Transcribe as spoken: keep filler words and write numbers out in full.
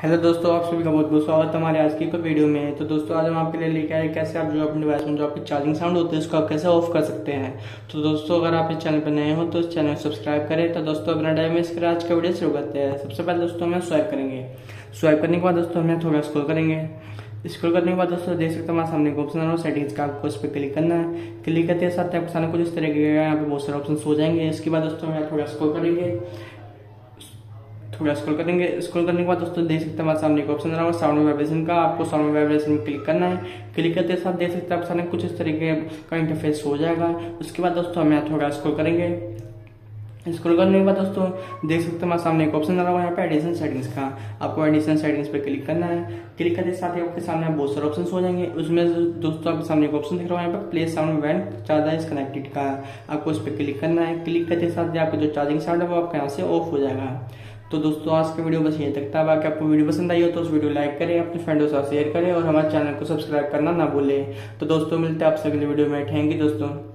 Hello दोस्तों, आप सभी का बहुत बहुत स्वागत हमारे आज की एक वीडियो में। तो दोस्तों, आज हम आपके लिए लेके आए कैसे आप जो अपने डिवाइस में जो आपकी चार्जिंग साउंड होती है उसको आप कैसे ऑफ कर सकते हैं। तो दोस्तों, अगर आप इस चैनल पर नए हो तो इस चैनल को सब्सक्राइब करें। तो दोस्तों, अपना टाइम वेस्ट कर आज का वीडियो शुरू करते हैं। सबसे पहले दोस्तों हमें स्वाइप करेंगे, स्वाइप करने के बाद दोस्तों हमें थोड़ा स्क्रॉल करेंगे। स्क्रॉल करने के बाद दोस्तों देख सकते हैं हमारे सामने एक ऑप्शन है सेटिंग्स का, आपको इस पर क्लिक करना है। क्लिक करते हैं साथ आपके सामने कुछ इस तरह के यहाँ पे बहुत सारे ऑप्शन हो जाएंगे। इसके बाद दोस्तों हम थोड़ा स्क्रॉल करेंगे, थोड़ा स्क्रॉल करेंगे स्क्रॉल करने के बाद दोस्तों देख सकते हैं हमारे सामने एक ऑप्शन आ रहा है साउंड वाइब्रेशन का, आपको साउंड वाइब्रेशन में क्लिक करना है। क्लिक करते साथ देख सकते हैं आप सामने कुछ इस तरीके का इंटरफेस हो जाएगा। उसके बाद दोस्तों हम यहाँ थोड़ा स्क्रॉल करेंगे, स्क्रॉल करने के बाद दोस्तों देख सकते हैं हमारे सामने एक ऑप्शन आ रहा है यहाँ पे एडिशन सेटिंग्स का, आपको एडिशन सेटिंग्स पे क्लिक करना है। क्लिक करते साथ ही आपके सामने बहुत सारे ऑप्शन हो जाएंगे। उसमें दोस्तों आपके सामने एक ऑप्शन दिख रहा है यहाँ पे play sound when charger is connected का, आपको उस पर क्लिक करना है। क्लिक करते साथ ही आपकी जो चार्जिंग साउंड है वो आपके यहाँ से ऑफ हो जाएगा। तो दोस्तों आज की वीडियो बस यहीं तक था। बाकी आपको वीडियो पसंद आई हो तो उस वीडियो लाइक करें, अपने फ्रेंडों के साथ शेयर करें और हमारे चैनल को सब्सक्राइब करना ना भूलें। तो दोस्तों मिलते हैं आपसे अगले वीडियो में। थैंक यू दोस्तों।